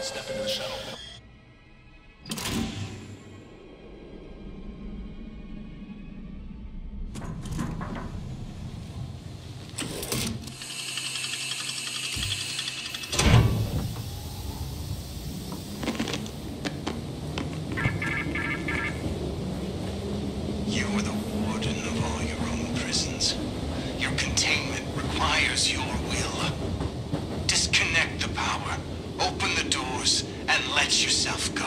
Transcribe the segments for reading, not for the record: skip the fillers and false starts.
Step into the shuttle. You are the warden of all your own prisons. Your containment requires your will. Disconnect the power, open the doors, and let yourself go.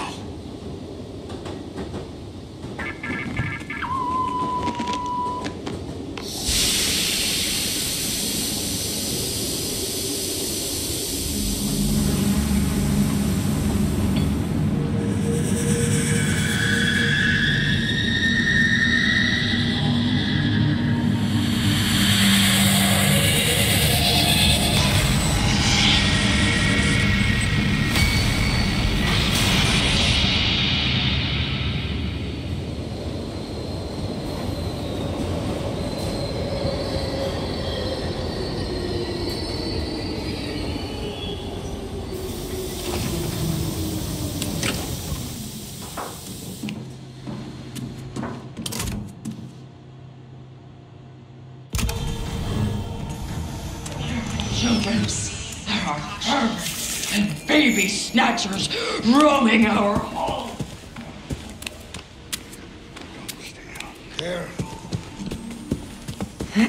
Childrens, there are hermits and baby snatchers roaming our hall. Don't stay out there. Huh?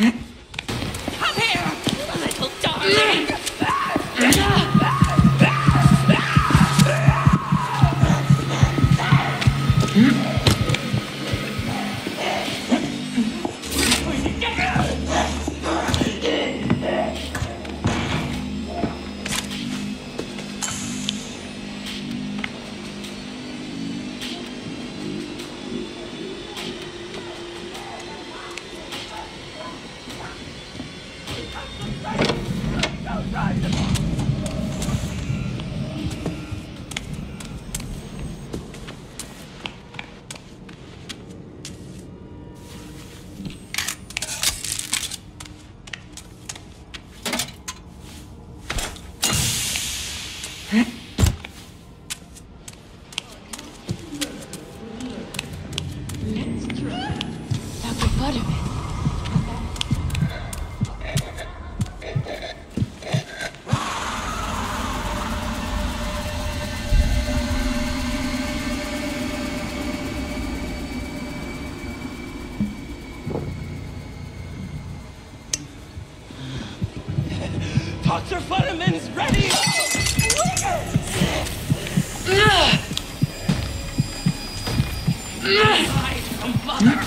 Come here, little darling! Dr. Futterman is ready! Hide from Mother!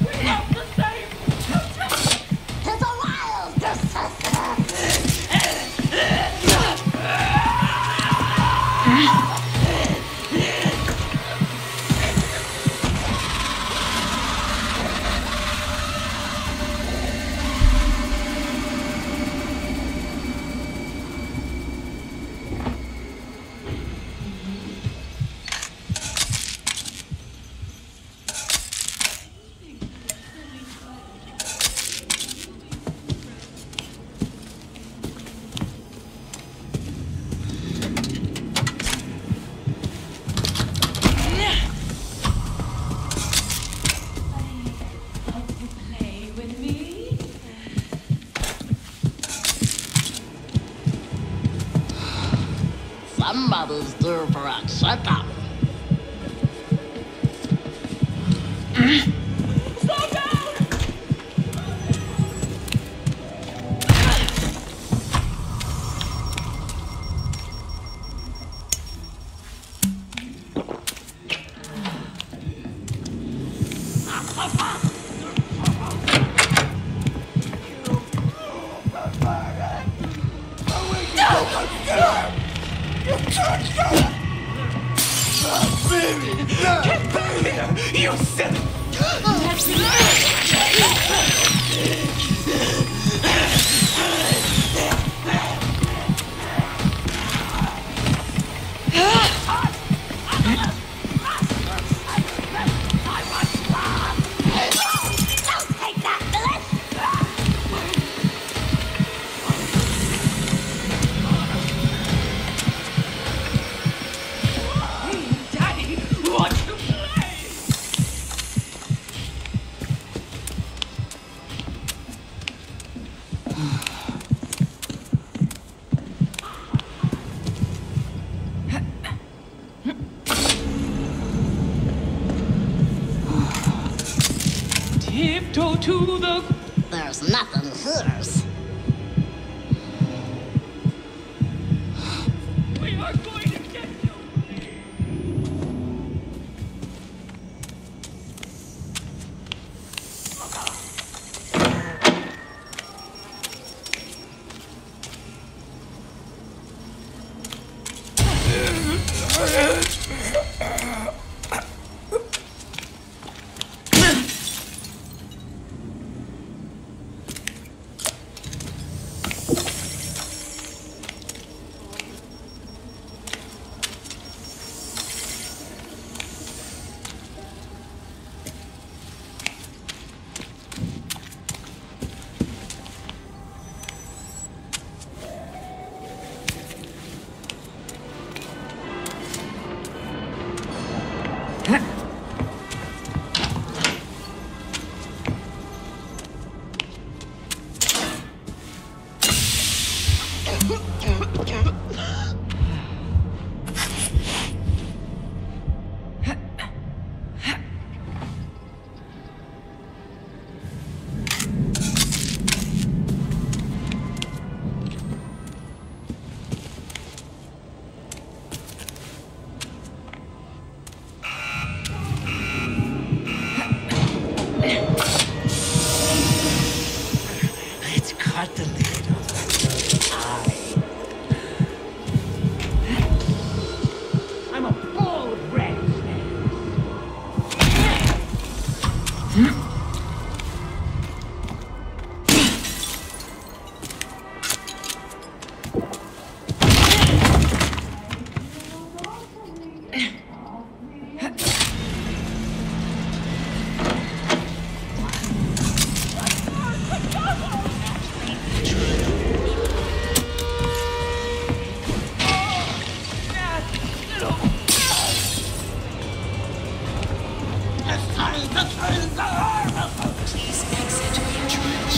We have the same future! To the wild, somebody's due for a checkup. Slow down! No! You can't go! Get back here! You sick! Tiptoe to the... There's nothing here. at the leader's eye. I'm a bold red man. Hmm? Please exit entrance.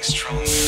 Strong.